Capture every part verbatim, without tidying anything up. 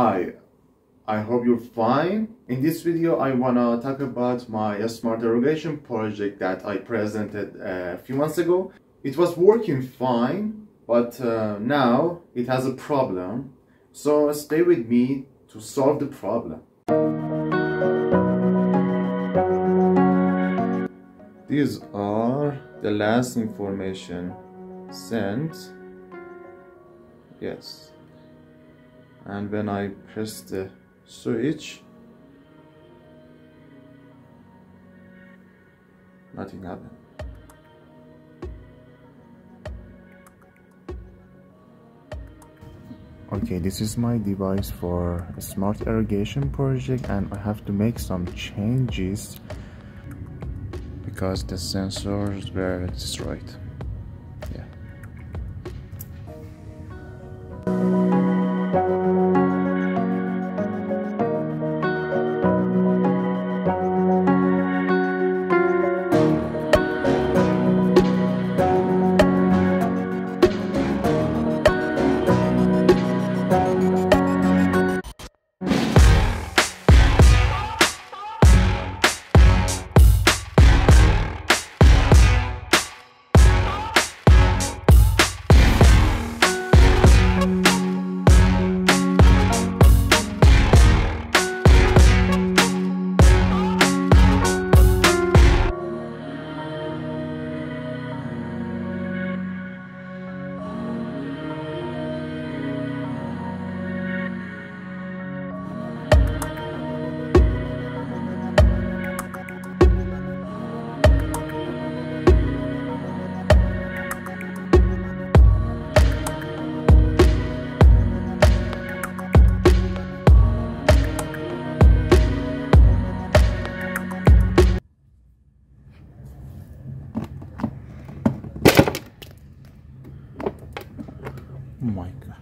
Hi, I hope you're fine. In this video I wanna talk about my smart derogation project that I presented a few months ago. It was working fine, but uh, now it has a problem, so stay with me to solve the problem. These are the last information sent. Yes. And when I press the switch, nothing happened. Okay, this is my device for a smart irrigation project, and I have to make some changes because the sensors were destroyed. Yeah. Oh my God.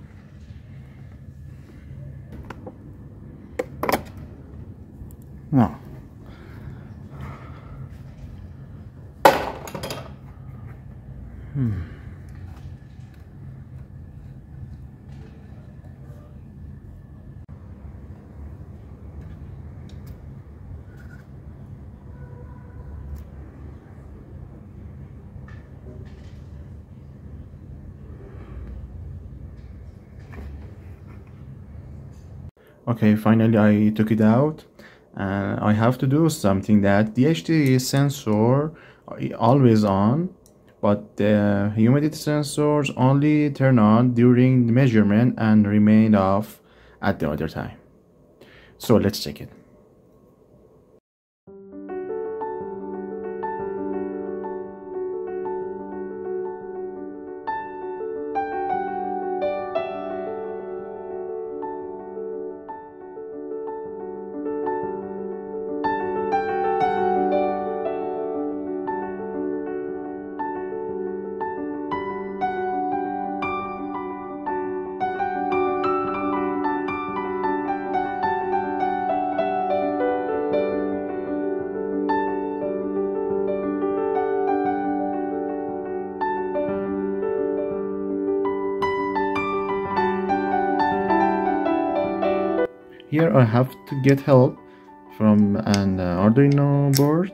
No. Hmm. Okay, finally I took it out, and I have to do something that D H T sensor always on, but the humidity sensors only turn on during the measurement and remain off at the other time. So let's check it. Here I have to get help from an uh, Arduino board,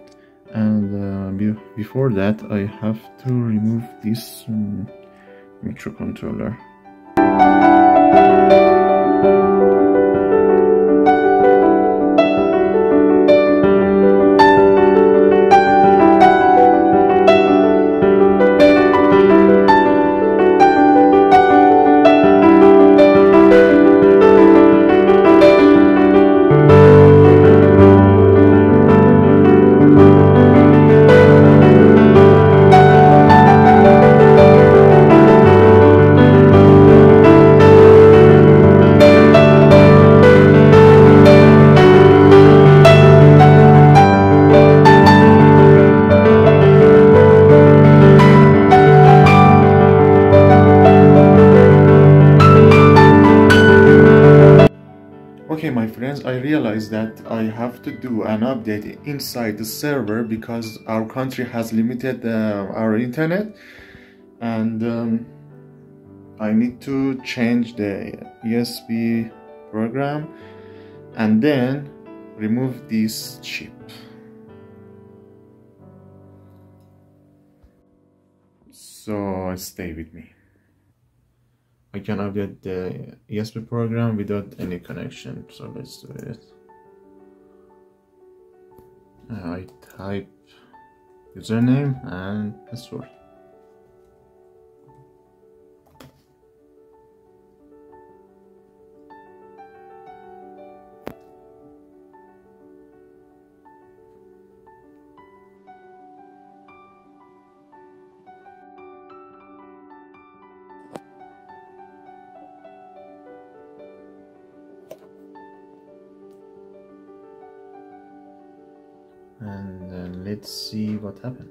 and uh, be before that I have to remove this um, microcontroller. Okay, my friends, I realized that I have to do an update inside the server because our country has limited uh, our internet, and um, I need to change the E S P program, and then remove this chip. So stay with me. I can update the E S P program without any connection, so let's do it. I type username and password. And uh, let's see what happened.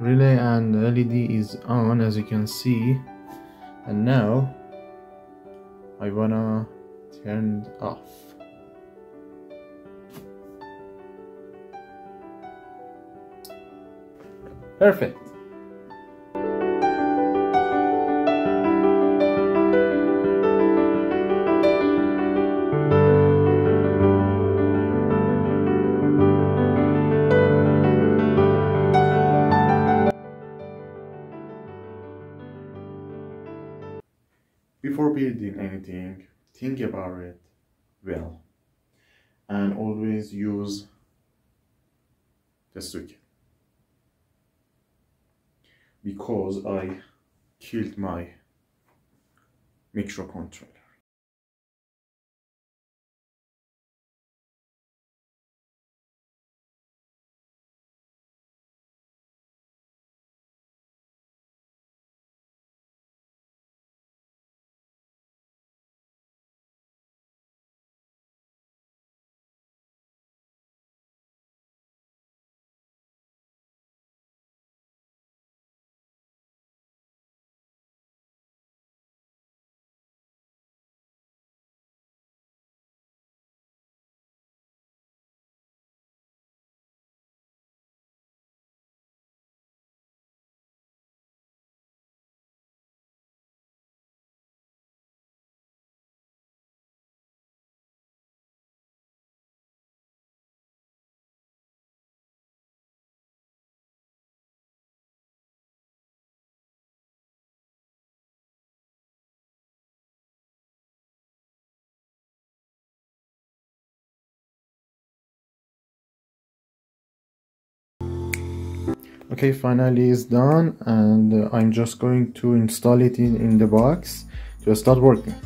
Relay and L E D is on, as you can see, and now I wanna turn it off. Perfect. Before building anything, think about it well, and always use the socket. Because I killed my microcontroller. Okay, finally it's done, and I'm just going to install it in, in the box to start working.